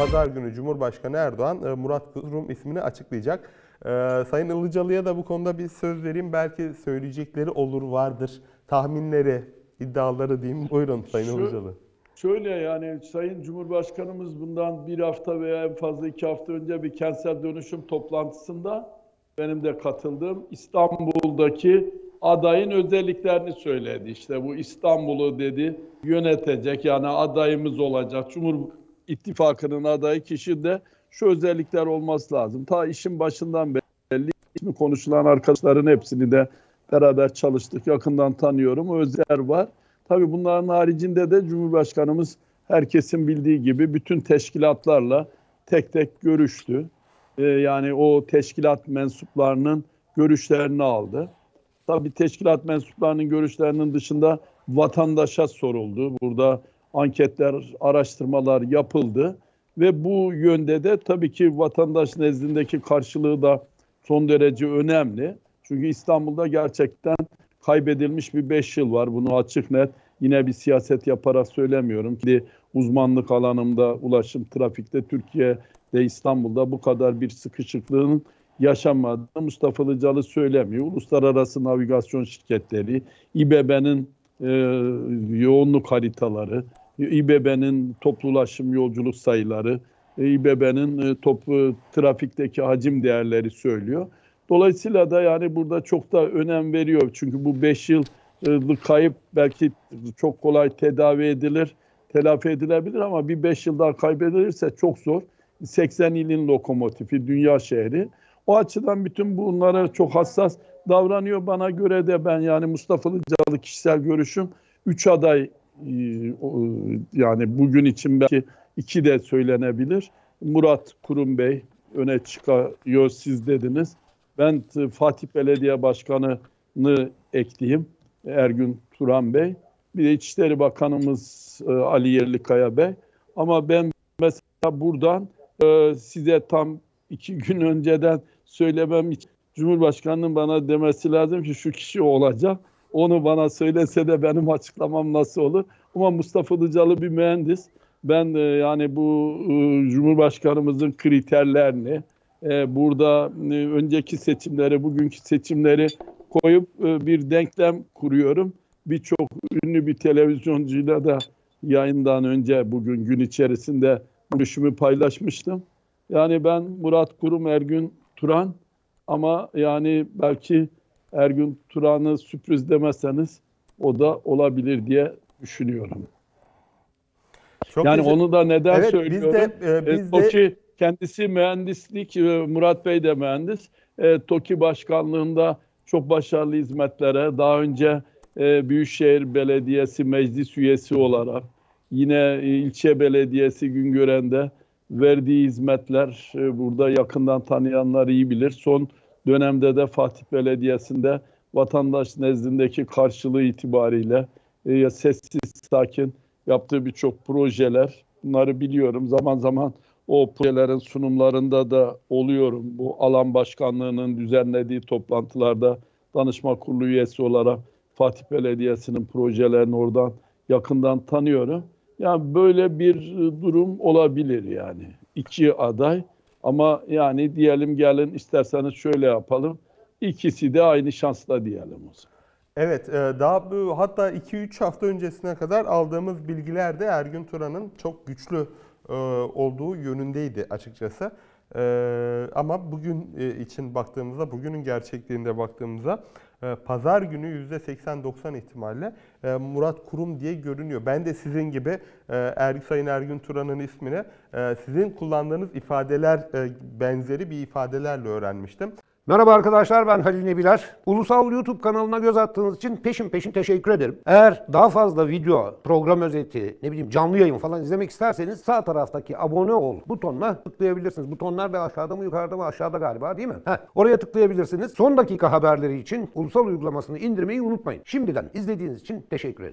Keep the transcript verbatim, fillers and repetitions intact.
Pazar günü Cumhurbaşkanı Erdoğan Murat Kurum ismini açıklayacak. Ee, Sayın Ilıcalı'ya da bu konuda bir söz vereyim. Belki söyleyecekleri olur, vardır. Tahminleri, iddiaları diyeyim. Buyurun Sayın Ilıcalı. Şöyle, yani Sayın Cumhurbaşkanımız bundan bir hafta veya en fazla iki hafta önce bir kentsel dönüşüm toplantısında benim de katıldığım İstanbul'daki adayın özelliklerini söyledi. İşte bu İstanbul'u dedi yönetecek, yani adayımız olacak. Cumhur İttifakı'nın adayı kişi de şu özellikler olması lazım. Ta işin başından belli, ismi konuşulan arkadaşların hepsini de beraber çalıştık. Yakından tanıyorum. Özer var. Tabii bunların haricinde de Cumhurbaşkanımız herkesin bildiği gibi bütün teşkilatlarla tek tek görüştü. Ee, yani o teşkilat mensuplarının görüşlerini aldı. Tabii teşkilat mensuplarının görüşlerinin dışında vatandaşa soruldu. Burada anketler, araştırmalar yapıldı. Ve bu yönde de tabii ki vatandaş nezdindeki karşılığı da son derece önemli. Çünkü İstanbul'da gerçekten kaybedilmiş bir beş yıl var. Bunu açık net, yine bir siyaset yaparak söylemiyorum ki uzmanlık alanımda, ulaşım, trafikte, Türkiye'de, İstanbul'da bu kadar bir sıkışıklığın yaşanmadığını Mustafa Ilıcalı söylemiyor. Uluslararası navigasyon şirketleri, İBB'nin e, yoğunluk haritaları, İBB'nin toplu ulaşım yolculuk sayıları, İBB'nin toplu trafikteki hacim değerleri söylüyor. Dolayısıyla da yani burada çok da önem veriyor. Çünkü bu beş yıllık kayıp belki çok kolay tedavi edilir, telafi edilebilir ama bir beş yıl daha kaybedilirse çok zor. seksen ilin lokomotifi, dünya şehri. O açıdan bütün bunlara çok hassas davranıyor. Bana göre de ben yani Mustafa Ilıcalı kişisel görüşüm üç aday, yani bugün için belki iki de söylenebilir. Murat Kurum Bey öne çıkıyor, siz dediniz. Ben Fatih Belediye Başkanı'nı ekleyeyim, Ergün Turan Bey. Bir de İçişleri Bakanımız Ali Yerlikaya Bey. Ama ben mesela buradan size tam iki gün önceden söylemem için Cumhurbaşkanı'nın bana demesi lazım ki şu kişi olacak. Onu bana söylese de benim açıklamam nasıl olur? Ama Mustafa Ilıcalı bir mühendis. Ben de yani bu Cumhurbaşkanımızın kriterlerini, burada önceki seçimleri, bugünkü seçimleri koyup bir denklem kuruyorum. Birçok ünlü bir televizyoncuyla da yayından önce bugün gün içerisinde görüşümü paylaşmıştım. Yani ben Murat Kurum, Ergün Turan ama yani belki Ergün Turan'ı sürpriz demezseniz o da olabilir diye düşünüyorum. Çok yani güzel. Onu da neden evet, söylüyorum? Biz de, e, biz TOKİ de... kendisi mühendislik, Murat Bey de mühendis. E, TOKİ başkanlığında çok başarılı hizmetlere, daha önce e, Büyükşehir Belediyesi meclis üyesi olarak, yine ilçe belediyesi Güngören'de verdiği hizmetler, e, burada yakından tanıyanlar iyi bilir. Son dönemde de Fatih Belediyesi'nde vatandaş nezdindeki karşılığı itibariyle e, sessiz sakin yaptığı birçok projeler, bunları biliyorum. Zaman zaman o projelerin sunumlarında da oluyorum. Bu alan başkanlığının düzenlediği toplantılarda danışma kurulu üyesi olarak Fatih Belediyesi'nin projelerini oradan yakından tanıyorum. Yani böyle bir durum olabilir yani. İki aday. Ama yani diyelim gelin isterseniz şöyle yapalım. İkisi de aynı şansla diyelim o zaman. Evet, daha hatta iki üç hafta öncesine kadar aldığımız bilgilerde Ergün Turan'ın çok güçlü olduğu yönündeydi açıkçası. Ama bugün için baktığımızda, bugünün gerçekliğinde baktığımızda pazar günü yüzde seksen doksan ihtimalle Murat Kurum diye görünüyor. Ben de sizin gibi Sayın Ergün Turan'ın ismini sizin kullandığınız ifadeler benzeri bir ifadelerle öğrenmiştim. Merhaba arkadaşlar, ben Halil Nebiler. Ulusal YouTube kanalına göz attığınız için peşin peşin teşekkür ederim. Eğer daha fazla video, program özeti, ne bileyim canlı yayın falan izlemek isterseniz sağ taraftaki abone ol butonuna tıklayabilirsiniz. Butonlar da aşağıda mı, yukarıda mı? Aşağıda galiba, değil mi? Heh, oraya tıklayabilirsiniz. Son dakika haberleri için ulusal uygulamasını indirmeyi unutmayın. Şimdiden izlediğiniz için teşekkür ederim.